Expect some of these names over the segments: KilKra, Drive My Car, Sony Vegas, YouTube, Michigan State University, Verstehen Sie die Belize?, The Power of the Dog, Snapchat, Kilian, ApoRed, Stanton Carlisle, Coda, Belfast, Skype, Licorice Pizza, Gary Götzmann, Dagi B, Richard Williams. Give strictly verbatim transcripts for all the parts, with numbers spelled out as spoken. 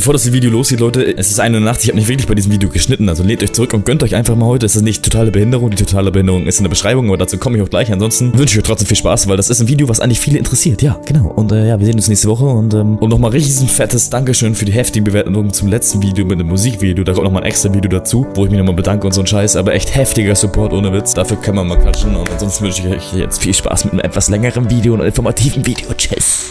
Bevor das Video losgeht, Leute, es ist eine Nacht, ich habe nicht wirklich bei diesem Video geschnitten, also lehnt euch zurück und gönnt euch einfach mal heute. Es ist nicht totale Behinderung, die totale Behinderung ist in der Beschreibung, aber dazu komme ich auch gleich. Ansonsten wünsche ich euch trotzdem viel Spaß, weil das ist ein Video, was eigentlich viele interessiert. Ja, genau. Und äh, ja, wir sehen uns nächste Woche und, ähm, und nochmal riesen fettes Dankeschön für die heftigen Bewertungen zum letzten Video mit dem Musikvideo. Da kommt nochmal ein extra Video dazu, wo ich mich nochmal bedanke und so ein Scheiß, aber echt heftiger Support ohne Witz. Dafür kann man mal klatschen und ansonsten wünsche ich euch jetzt viel Spaß mit einem etwas längeren Video und einem informativen Video. Tschüss.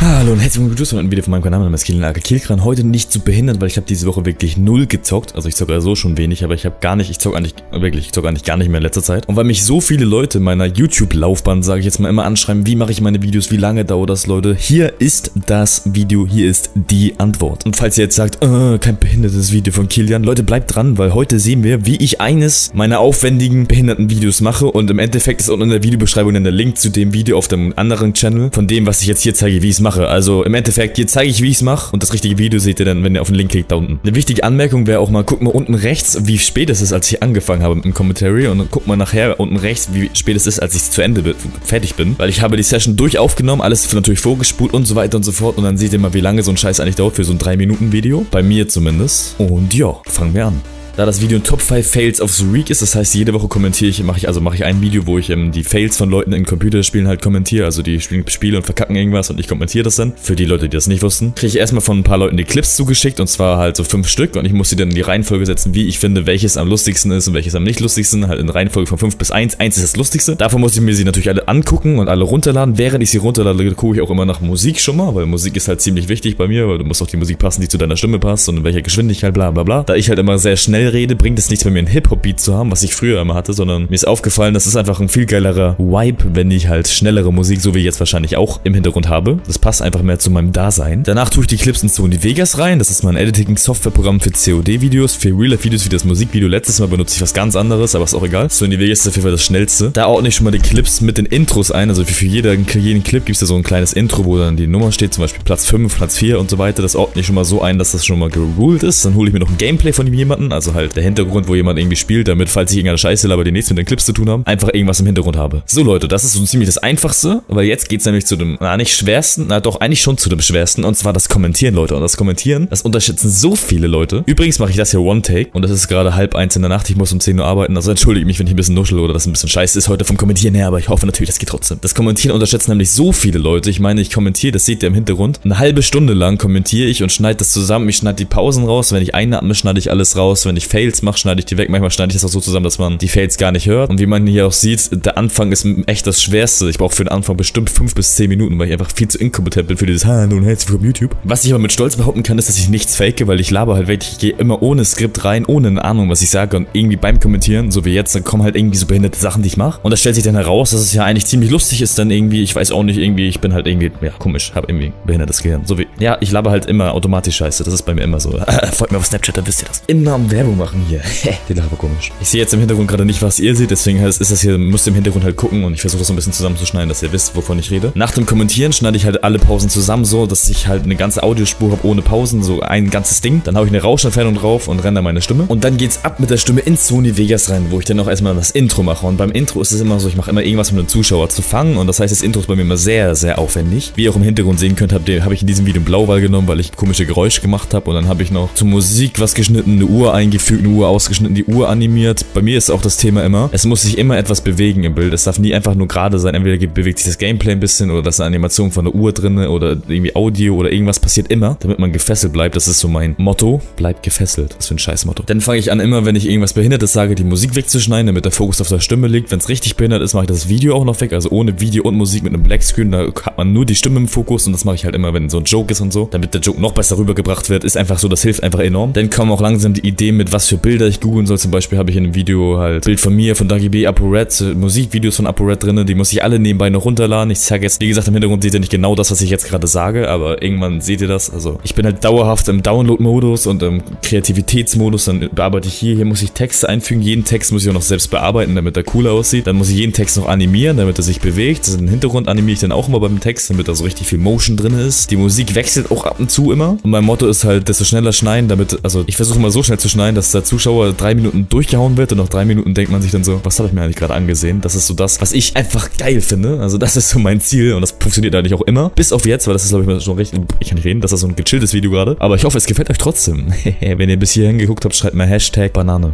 Hallo und herzlich willkommen zu einem Video von meinem Kanal. Mein Name ist Kilian, KilKra. Heute nicht zu behindern, weil ich habe diese Woche wirklich null gezockt. Also ich zocke ja so schon wenig, aber ich habe gar nicht, ich zocke eigentlich, wirklich, ich zocke eigentlich gar nicht mehr in letzter Zeit. Und weil mich so viele Leute in meiner YouTube-Laufbahn, sage ich jetzt mal, immer anschreiben, wie mache ich meine Videos, wie lange dauert das, Leute? Hier ist das Video, hier ist die Antwort. Und falls ihr jetzt sagt, äh, kein behindertes Video von Kilian, Leute, bleibt dran, weil heute sehen wir, wie ich eines meiner aufwendigen behinderten Videos mache. Und im Endeffekt ist unten in der Videobeschreibung dann der Link zu dem Video auf dem anderen Channel, von dem, was ich jetzt hier zeige, wie ich es mache. Also im Endeffekt, hier zeige ich, wie ich es mache. Und das richtige Video seht ihr dann, wenn ihr auf den Link klickt da unten. Eine wichtige Anmerkung wäre auch mal, guck mal unten rechts, wie spät es ist, als ich angefangen habe mit dem Commentary. Und dann guck mal nachher unten rechts, wie spät es ist, als ich zu Ende bin, fertig bin. Weil ich habe die Session durch aufgenommen, alles natürlich vorgespult und so weiter und so fort. Und dann seht ihr mal, wie lange so ein Scheiß eigentlich dauert für so ein drei Minuten Video. Bei mir zumindest. Und ja, fangen wir an. Da das Video in Top five Fails of the Week ist, das heißt, jede Woche kommentiere ich, mache ich, also mache ich ein Video, wo ich ähm, die Fails von Leuten in Computerspielen halt kommentiere, also die spielen Spiele und verkacken irgendwas und ich kommentiere das dann. Für die Leute, die das nicht wussten, kriege ich erstmal von ein paar Leuten die Clips zugeschickt und zwar halt so fünf Stück und ich muss sie dann in die Reihenfolge setzen, wie ich finde, welches am lustigsten ist und welches am nicht lustigsten, halt in Reihenfolge von fünf bis eins. eins ist das lustigste. Davon muss ich mir sie natürlich alle angucken und alle runterladen. Während ich sie runterlade, gucke ich auch immer nach Musik schon mal, weil Musik ist halt ziemlich wichtig bei mir, weil du musst auch die Musik passen, die zu deiner Stimme passt und in welcher Geschwindigkeit, bla bla bla. Da ich halt immer sehr schnell rede, bringt es nichts bei mir einen Hip-Hop-Beat zu haben, was ich früher immer hatte, sondern mir ist aufgefallen, das ist einfach ein viel geilerer Vibe, wenn ich halt schnellere Musik, so wie ich jetzt wahrscheinlich auch im Hintergrund habe. Das passt einfach mehr zu meinem Dasein. Danach tue ich die Clips in Sony Vegas rein. Das ist mein Editing-Software-Programm für C O D-Videos, für Real-Life-Videos wie das Musikvideo. Letztes Mal benutze ich was ganz anderes, aber ist auch egal. Sony Vegas ist auf jeden Fall das schnellste. Da ordne ich schon mal die Clips mit den Intros ein. Also für jeden, jeden Clip gibt es da so ein kleines Intro, wo dann die Nummer steht, zum Beispiel Platz fünf, Platz vier und so weiter. Das ordne ich schon mal so ein, dass das schon mal geruled ist. Dann hole ich mir noch ein Gameplay von jemandem, also halt der Hintergrund, wo jemand irgendwie spielt, damit, falls ich irgendeine Scheiße laber, die nichts mit den Clips zu tun haben, einfach irgendwas im Hintergrund habe. So Leute, das ist so ziemlich das Einfachste, weil jetzt geht's nämlich zu dem, na nicht schwersten, na doch eigentlich schon zu dem schwersten, und zwar das Kommentieren, Leute. Und das Kommentieren, das unterschätzen so viele Leute. Übrigens mache ich das hier One Take und das ist gerade halb eins in der Nacht, ich muss um zehn Uhr arbeiten, also entschuldige mich, wenn ich ein bisschen nuschel oder das ein bisschen scheiße ist heute vom Kommentieren her, aber ich hoffe natürlich, das geht trotzdem. Das Kommentieren unterschätzen nämlich so viele Leute, ich meine, ich kommentiere, das seht ihr im Hintergrund, eine halbe Stunde lang kommentiere ich und schneide das zusammen, ich schneide die Pausen raus, wenn ich einatme, schneide ich alles raus, wenn ich Fails mache, schneide ich die weg. Manchmal schneide ich das auch so zusammen, dass man die Fails gar nicht hört. Und wie man hier auch sieht, der Anfang ist echt das Schwerste. Ich brauche für den Anfang bestimmt fünf bis zehn Minuten, weil ich einfach viel zu inkompetent bin für dieses Hallo und herzlich willkommen YouTube. Was ich aber mit Stolz behaupten kann, ist, dass ich nichts fake, weil ich laber halt wirklich, ich gehe immer ohne Skript rein, ohne eine Ahnung, was ich sage. Und irgendwie beim Kommentieren, so wie jetzt, dann kommen halt irgendwie so behinderte Sachen, die ich mache. Und das stellt sich dann heraus, dass es ja eigentlich ziemlich lustig ist dann irgendwie. Ich weiß auch nicht, irgendwie, ich bin halt irgendwie, ja, komisch, habe irgendwie ein behindertes Gehirn. So wie, ja, ich laber halt immer automatisch Scheiße. Das ist bei mir immer so. Folgt mir auf Snapchat, dann wisst ihr das. Immer am Werbung machen hier. Die Lache war komisch. Ich sehe jetzt im Hintergrund gerade nicht, was ihr seht, deswegen ist das hier, müsst ihr im Hintergrund halt gucken und ich versuche das so ein bisschen zusammenzuschneiden, dass ihr wisst, wovon ich rede. Nach dem Kommentieren schneide ich halt alle Pausen zusammen, so dass ich halt eine ganze Audiospur habe ohne Pausen, so ein ganzes Ding. Dann habe ich eine Rauschentfernung drauf und renne meine Stimme. Und dann geht's ab mit der Stimme in Sony Vegas rein, wo ich dann auch erstmal das Intro mache. Und beim Intro ist es immer so, ich mache immer irgendwas, um den Zuschauer zu fangen. Und das heißt, das Intro ist bei mir immer sehr, sehr aufwendig. Wie ihr auch im Hintergrund sehen könnt, habe ich in diesem Video einen Blauwall genommen, weil ich komische Geräusche gemacht habe. Und dann habe ich noch zur Musik was geschnitten, eine Uhr eingefügt, eine Uhr ausgeschnitten, die Uhr animiert. Bei mir ist auch das Thema immer, es muss sich immer etwas bewegen im Bild. Es darf nie einfach nur gerade sein. Entweder bewegt sich das Gameplay ein bisschen oder da ist eine Animation von der Uhr drin oder irgendwie Audio oder irgendwas passiert immer, damit man gefesselt bleibt. Das ist so mein Motto. Bleibt gefesselt. Das ist ein scheiß Motto. Dann fange ich an, immer wenn ich irgendwas Behindertes sage, die Musik wegzuschneiden, damit der Fokus auf der Stimme liegt. Wenn es richtig behindert ist, mache ich das Video auch noch weg. Also ohne Video und Musik mit einem Blackscreen, da hat man nur die Stimme im Fokus und das mache ich halt immer, wenn so ein Joke ist und so. Damit der Joke noch besser rübergebracht wird, ist einfach so, das hilft einfach enorm. Dann kommen auch langsam die Ideen mit, was für Bilder ich googeln soll. Zum Beispiel habe ich in einem Video halt Bild von mir, von Dagi B, ApoRed, Musikvideos von ApoRed drin, die muss ich alle nebenbei noch runterladen. Ich sage jetzt, wie gesagt, im Hintergrund seht ihr nicht genau das, was ich jetzt gerade sage, aber irgendwann seht ihr das. Also ich bin halt dauerhaft im Download-Modus und im Kreativitätsmodus, dann bearbeite ich hier, hier muss ich Texte einfügen, jeden Text muss ich auch noch selbst bearbeiten, damit er cool aussieht. Dann muss ich jeden Text noch animieren, damit er sich bewegt. Den Hintergrund animiere ich dann auch immer beim Text, damit da so richtig viel Motion drin ist. Die Musik wechselt auch ab und zu immer und mein Motto ist halt, desto schneller schneiden, damit, also ich versuche mal so schnell zu schneiden, dass der Zuschauer drei Minuten durchgehauen wird und nach drei Minuten denkt man sich dann so, was habe ich mir eigentlich gerade angesehen? Das ist so das, was ich einfach geil finde. Also das ist so mein Ziel und das funktioniert eigentlich auch immer. Bis auf jetzt, weil das ist, glaube ich, schon recht, ich kann nicht reden, das ist so ein gechilltes Video gerade. Aber ich hoffe, es gefällt euch trotzdem. Wenn ihr bis hierhin geguckt habt, schreibt mal Hashtag Banane.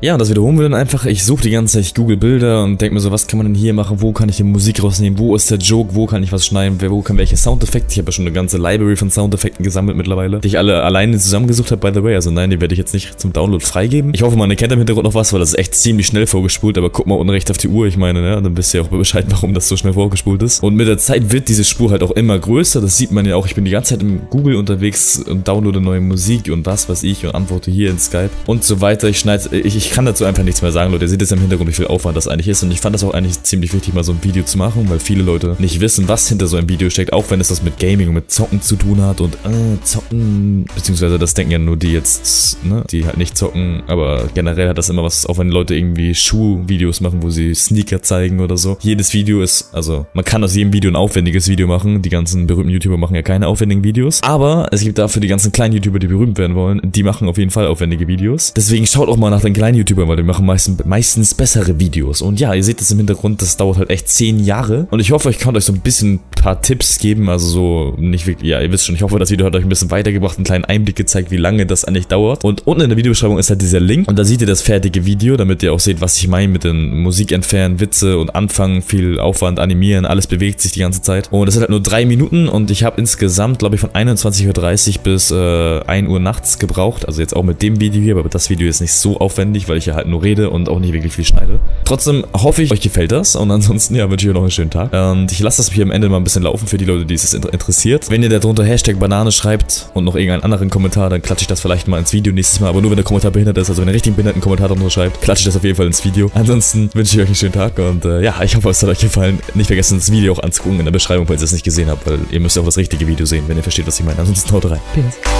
Ja, und das wiederholen wir dann einfach. Ich suche die ganze Zeit, ich google Bilder und denke mir so, was kann man denn hier machen, wo kann ich die Musik rausnehmen, wo ist der Joke, wo kann ich was schneiden, wo kann welche Soundeffekte. Ich habe ja schon eine ganze Library von Soundeffekten gesammelt mittlerweile, die ich alle alleine zusammengesucht habe, by the way. Also nein, die werde ich jetzt nicht zum Download freigeben. Ich hoffe, man erkennt im Hintergrund noch was, weil das ist echt ziemlich schnell vorgespult, aber guck mal unrecht auf die Uhr, ich meine, ne, dann wisst ihr auch Bescheid, warum das so schnell vorgespult ist. Und mit der Zeit wird diese Spur halt auch immer größer, das sieht man ja auch. Ich bin die ganze Zeit im Google unterwegs und downloade neue Musik und was weiß ich und antworte hier in Skype und so weiter. Ich schneide, ich, ich Ich kann dazu einfach nichts mehr sagen, Leute. Ihr seht jetzt im Hintergrund, wie viel Aufwand das eigentlich ist. Und ich fand das auch eigentlich ziemlich wichtig, mal so ein Video zu machen, weil viele Leute nicht wissen, was hinter so einem Video steckt, auch wenn es das mit Gaming und mit Zocken zu tun hat und äh, Zocken, beziehungsweise das denken ja nur die jetzt, ne, die halt nicht zocken, aber generell hat das immer was, auch wenn Leute irgendwie Schuhvideos machen, wo sie Sneaker zeigen oder so. Jedes Video ist, also man kann aus jedem Video ein aufwendiges Video machen. Die ganzen berühmten YouTuber machen ja keine aufwendigen Videos, aber es gibt dafür die ganzen kleinen YouTuber, die berühmt werden wollen, die machen auf jeden Fall aufwendige Videos. Deswegen schaut auch mal nach den kleinen YouTuber, weil die machen meistens, meistens bessere Videos. Und ja, ihr seht es im Hintergrund, das dauert halt echt zehn Jahre. Und ich hoffe, ich kann euch so ein bisschen ein paar Tipps geben, also so nicht wirklich, ja, ihr wisst schon, ich hoffe, das Video hat euch ein bisschen weitergebracht, einen kleinen Einblick gezeigt, wie lange das eigentlich dauert. Und unten in der Videobeschreibung ist halt dieser Link und da seht ihr das fertige Video, damit ihr auch seht, was ich meine mit den Musik entfernen, Witze und Anfangen, viel Aufwand, animieren, alles bewegt sich die ganze Zeit. Und das sind halt nur drei Minuten und ich habe insgesamt, glaube ich, von einundzwanzig Uhr dreißig bis äh, ein Uhr nachts gebraucht, also jetzt auch mit dem Video hier, aber das Video ist nicht so aufwendig, weil ich ja halt nur rede und auch nicht wirklich viel schneide. Trotzdem hoffe ich, euch gefällt das und ansonsten, ja, wünsche ich euch noch einen schönen Tag. Und ich lasse das hier am Ende mal ein bisschen laufen für die Leute, die es interessiert. Wenn ihr da drunter Hashtag Banane schreibt und noch irgendeinen anderen Kommentar, dann klatsche ich das vielleicht mal ins Video nächstes Mal, aber nur wenn der Kommentar behindert ist, also wenn ihr richtig behinderten Kommentar drunter schreibt, klatsche ich das auf jeden Fall ins Video. Ansonsten wünsche ich euch einen schönen Tag und äh, ja, ich hoffe, es hat euch gefallen. Nicht vergessen, das Video auch anzugucken in der Beschreibung, falls ihr es nicht gesehen habt, weil ihr müsst auch das richtige Video sehen, wenn ihr versteht, was ich meine. Ansonsten haut rein. Peace.